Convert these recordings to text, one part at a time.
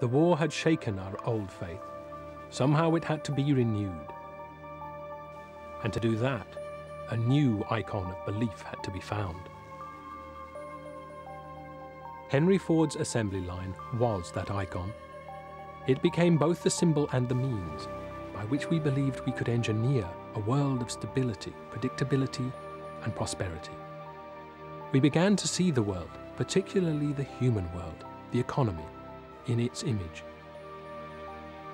The war had shaken our old faith. Somehow it had to be renewed. And to do that, a new icon of belief had to be found. Henry Ford's assembly line was that icon. It became both the symbol and the means by which we believed we could engineer a world of stability, predictability, and prosperity. We began to see the world, particularly the human world, the economy, in its image.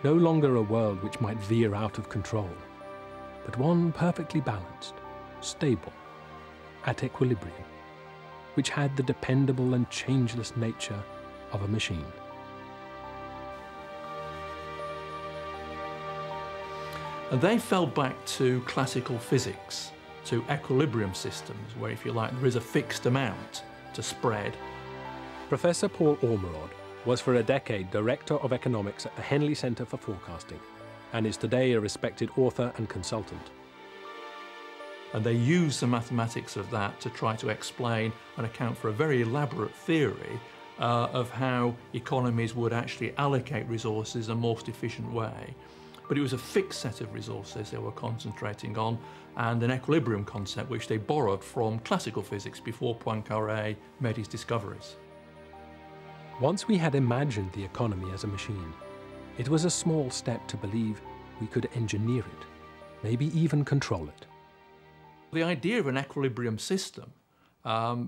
No longer a world which might veer out of control, but one perfectly balanced, stable, at equilibrium, which had the dependable and changeless nature of a machine. And they fell back to classical physics, to equilibrium systems, where, if you like, there is a fixed amount to spread. Professor Paul Ormerod was for a decade Director of Economics at the Henley Centre for Forecasting, and is today a respected author and consultant. And they use the mathematics of that to try to explain and account for a very elaborate theory of how economies would actually allocate resources in a most efficient way. But it was a fixed set of resources they were concentrating on, and an equilibrium concept which they borrowed from classical physics before Poincaré made his discoveries. Once we had imagined the economy as a machine, it was a small step to believe we could engineer it, maybe even control it. The idea of an equilibrium system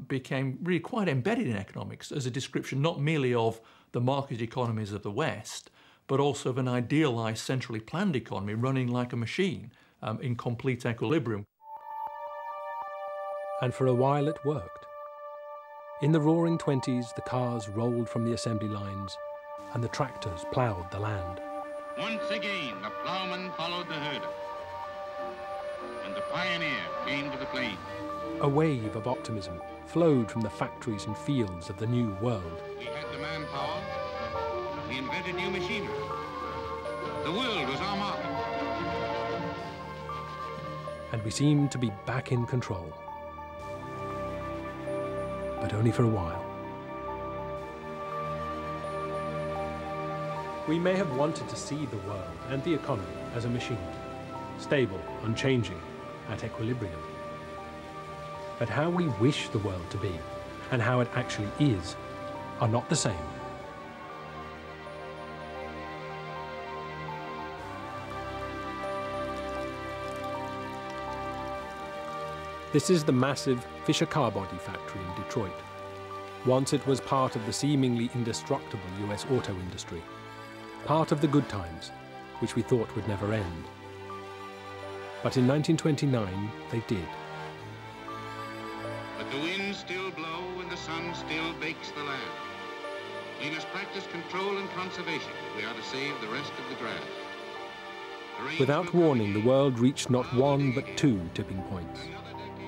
became really quite embedded in economics as a description not merely of the market economies of the West, but also of an idealised, centrally planned economy running like a machine in complete equilibrium. And for a while it worked. In the roaring 20s, the cars rolled from the assembly lines and the tractors ploughed the land. Once again, the ploughman followed the herder and the pioneer came to the plains. A wave of optimism flowed from the factories and fields of the new world. We had the manpower. We invented new machinery. The world was our market. And we seemed to be back in control. But only for a while. We may have wanted to see the world and the economy as a machine, stable, unchanging, at equilibrium. But how we wish the world to be, and how it actually is, are not the same. This is the massive Fisher car body factory in Detroit. Once it was part of the seemingly indestructible US auto industry, part of the good times, which we thought would never end. But in 1929, they did. But the wind still blows and the sun still bakes the land. We must practice control and conservation if we are to save the rest of the grass. Without warning, the world reached not one but two tipping points.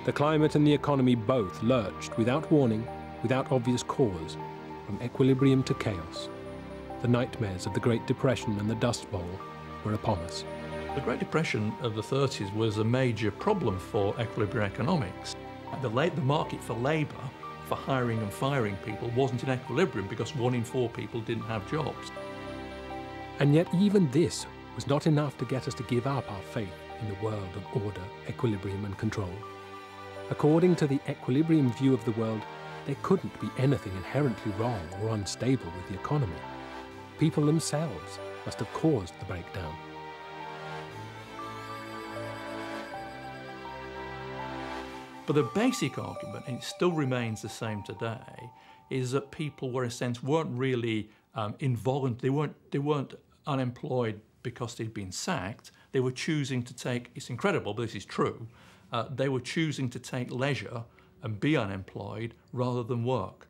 The climate and the economy both lurched without warning, without obvious cause, from equilibrium to chaos. The nightmares of the Great Depression and the Dust Bowl were upon us. The Great Depression of the 30s was a major problem for equilibrium economics. The market for labour, for hiring and firing people, wasn't in equilibrium because 1 in 4 people didn't have jobs. And yet even this was not enough to get us to give up our faith in the world of order, equilibrium and control. According to the equilibrium view of the world, there couldn't be anything inherently wrong or unstable with the economy. People themselves must have caused the breakdown. But the basic argument, and it still remains the same today, is that people were, in a sense, weren't really involuntary. They weren't unemployed because they'd been sacked. They were choosing to take, it's incredible, but this is true, they were choosing to take leisure and be unemployed rather than work.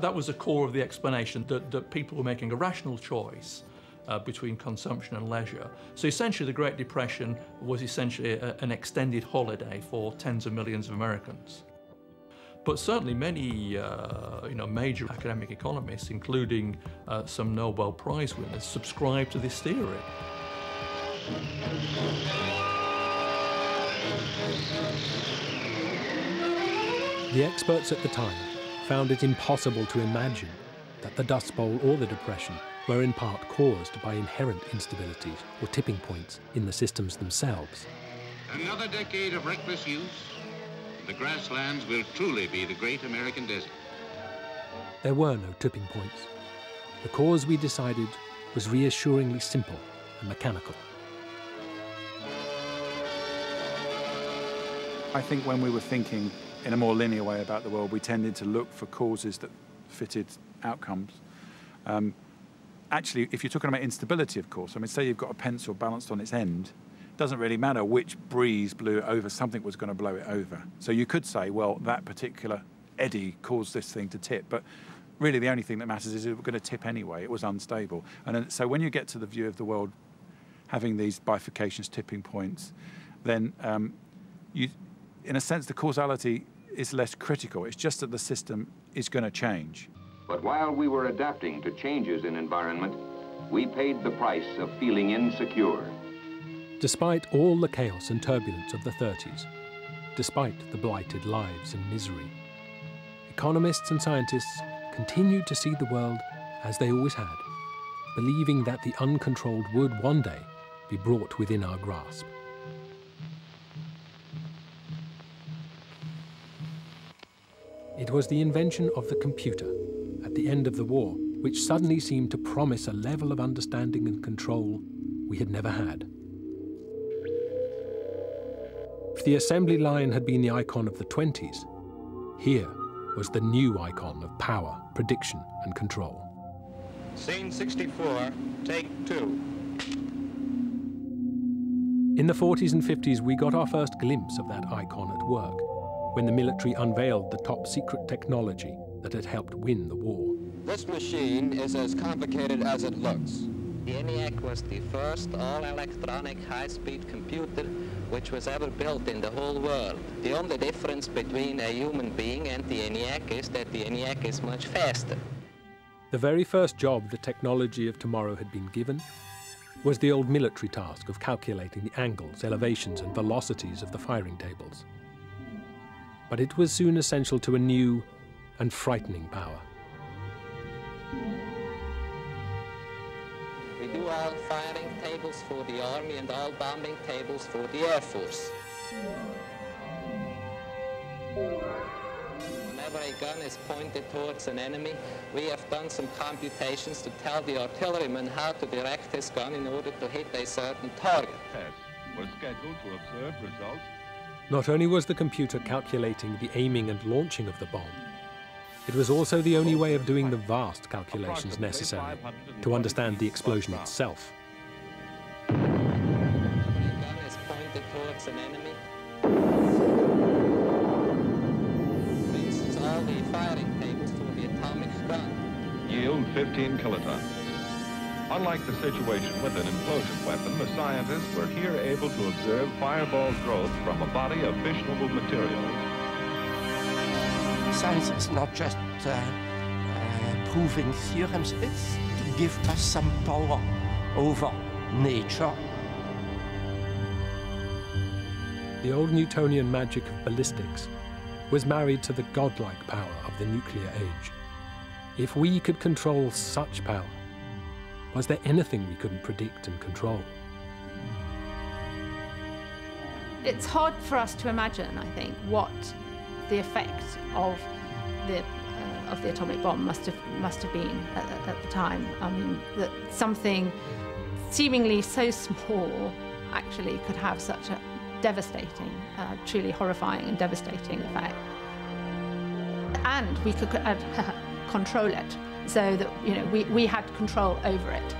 That was the core of the explanation, that people were making a rational choice between consumption and leisure. So essentially the Great Depression was essentially an extended holiday for tens of millions of Americans. But certainly many major academic economists, including some Nobel Prize winners, subscribe to this theory. The experts at the time found it impossible to imagine that the Dust Bowl or the Depression were in part caused by inherent instabilities or tipping points in the systems themselves. Another decade of reckless use, the grasslands will truly be the great American desert. There were no tipping points. The cause, we decided, was reassuringly simple and mechanical. I think when we were thinking in a more linear way about the world, we tended to look for causes that fitted outcomes. Actually, if you're talking about instability, of course, I mean, say you've got a pencil balanced on its end, it doesn't really matter which breeze blew it over, something was going to blow it over. So you could say, well, that particular eddy caused this thing to tip, but really the only thing that matters is it was going to tip anyway, it was unstable. And so when you get to the view of the world having these bifurcations, tipping points, then in a sense, the causality is less critical. It's just that the system is going to change. But while we were adapting to changes in environment, we paid the price of feeling insecure. Despite all the chaos and turbulence of the 30s, despite the blighted lives and misery, economists and scientists continued to see the world as they always had, believing that the uncontrolled would one day be brought within our grasp. It was the invention of the computer at the end of the war, which suddenly seemed to promise a level of understanding and control we had never had. If the assembly line had been the icon of the 20s, here was the new icon of power, prediction, and control. Scene 64, take 2. In the 40s and 50s, we got our first glimpse of that icon at work, when the military unveiled the top-secret technology that had helped win the war. This machine is as complicated as it looks. The ENIAC was the first all-electronic high-speed computer which was ever built in the whole world. The only difference between a human being and the ENIAC is that the ENIAC is much faster. The very first job the technology of tomorrow had been given was the old military task of calculating the angles, elevations, and velocities of the firing tables. But it was soon essential to a new and frightening power. We do all firing tables for the Army and all bombing tables for the Air Force. Whenever a gun is pointed towards an enemy, we have done some computations to tell the artilleryman how to direct his gun in order to hit a certain target. We're scheduled to observe results. Not only was the computer calculating the aiming and launching of the bomb, it was also the only way of doing the vast calculations necessary to understand the explosion itself. The gun is pointed towards an enemy. For instance, all the firing tables for the atomic gun. Yield 15 kilotons. Unlike the situation with an implosion weapon, the scientists were here able to observe fireball growth from a body of fissionable material. Science is not just proving theorems, it's to give us some power over nature. The old Newtonian magic of ballistics was married to the godlike power of the nuclear age. If we could control such power, was there anything we couldn't predict and control? It's hard for us to imagine, I think, what the effect of the atomic bomb must have been at the time. I mean, that something seemingly so small actually could have such a devastating, truly horrifying and devastating effect. And we could control it. So that, you know, we had control over it.